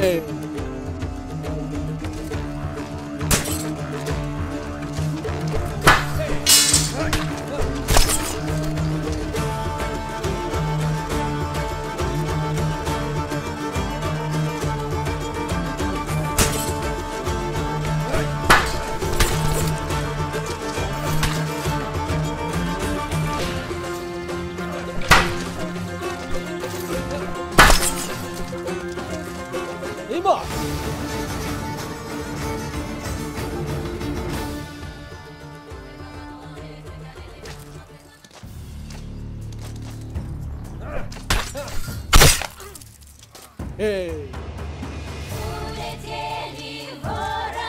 Hey. Hey! Hey!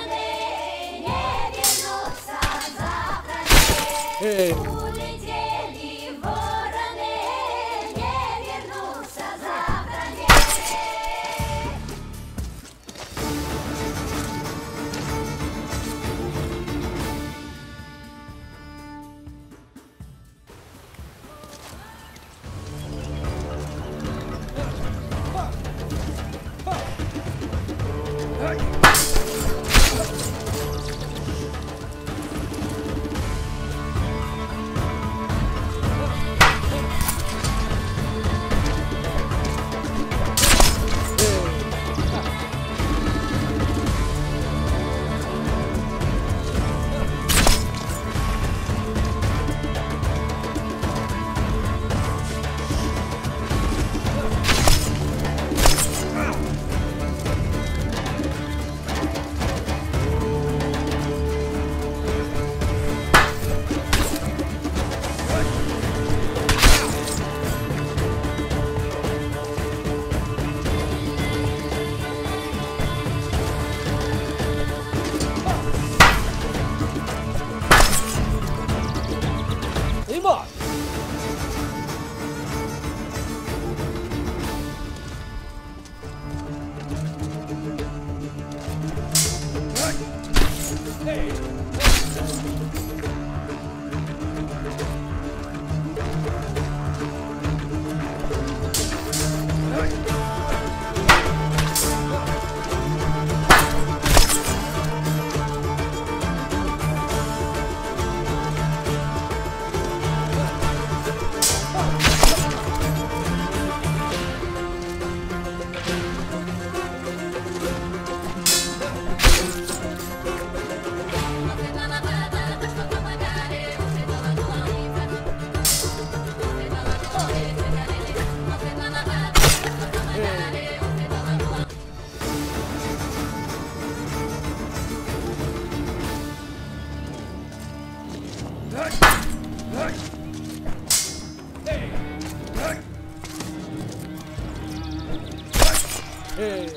Hey!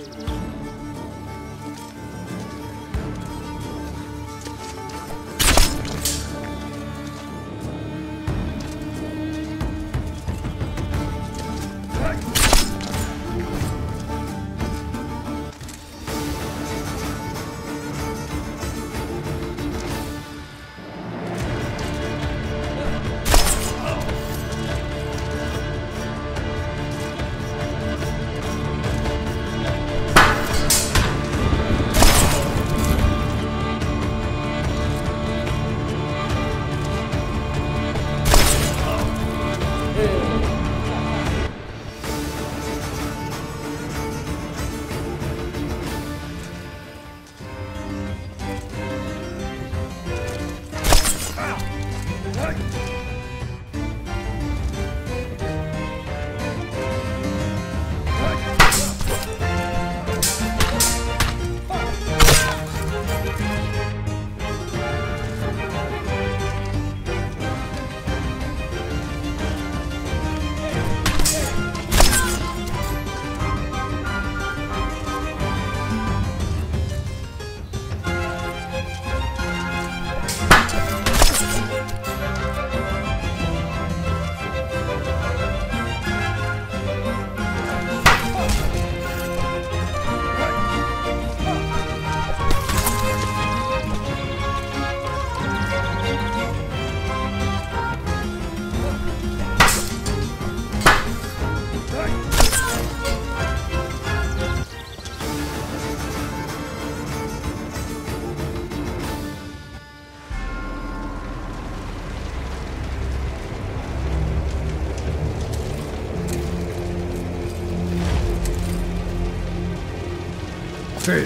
Ty!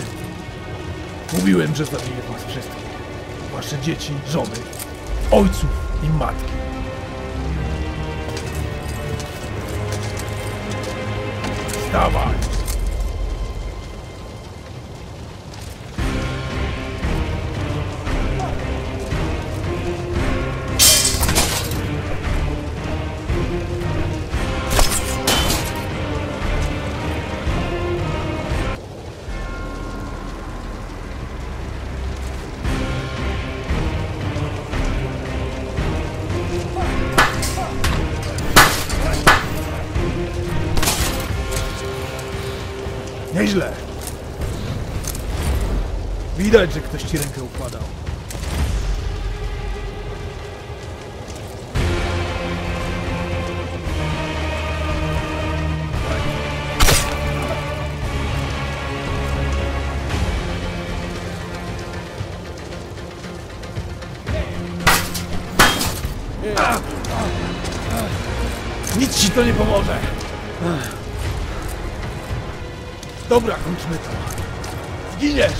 Mówiłem, że zabiję was wszystkich. Wasze dzieci, żony, ojców i matki. Wstawaj! Nieźle! Widać, że ktoś ci rękę układał. Nic ci to nie pomoże! Dobra, kończmy to. Zginiesz!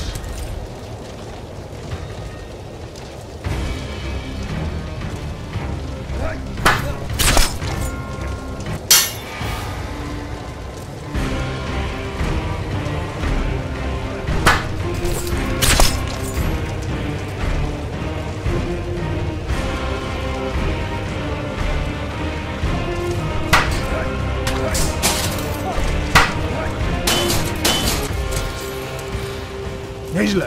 Nieźle! Nieźle!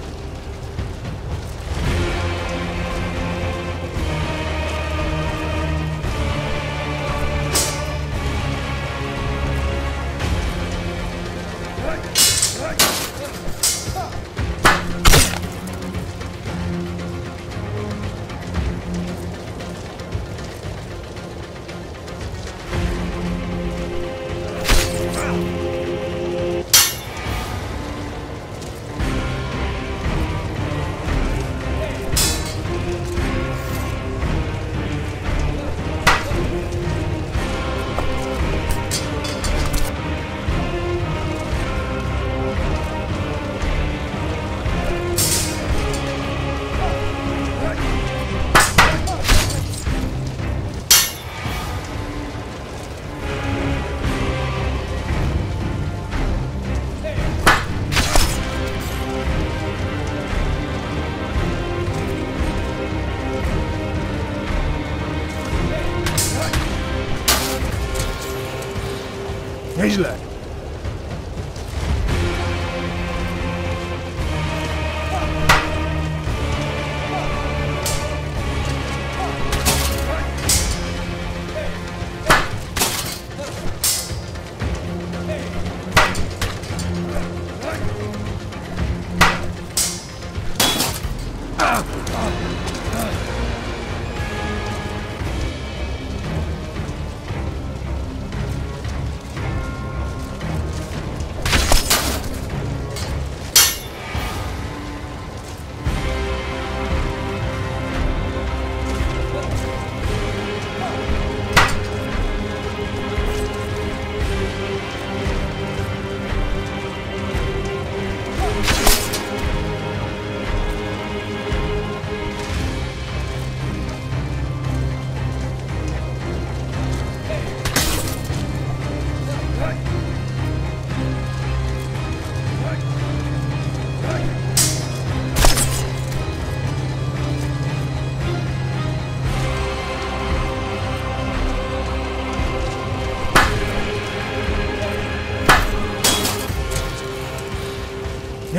Nieźle!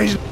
Nieźle!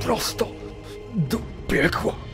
Prosto do piekła.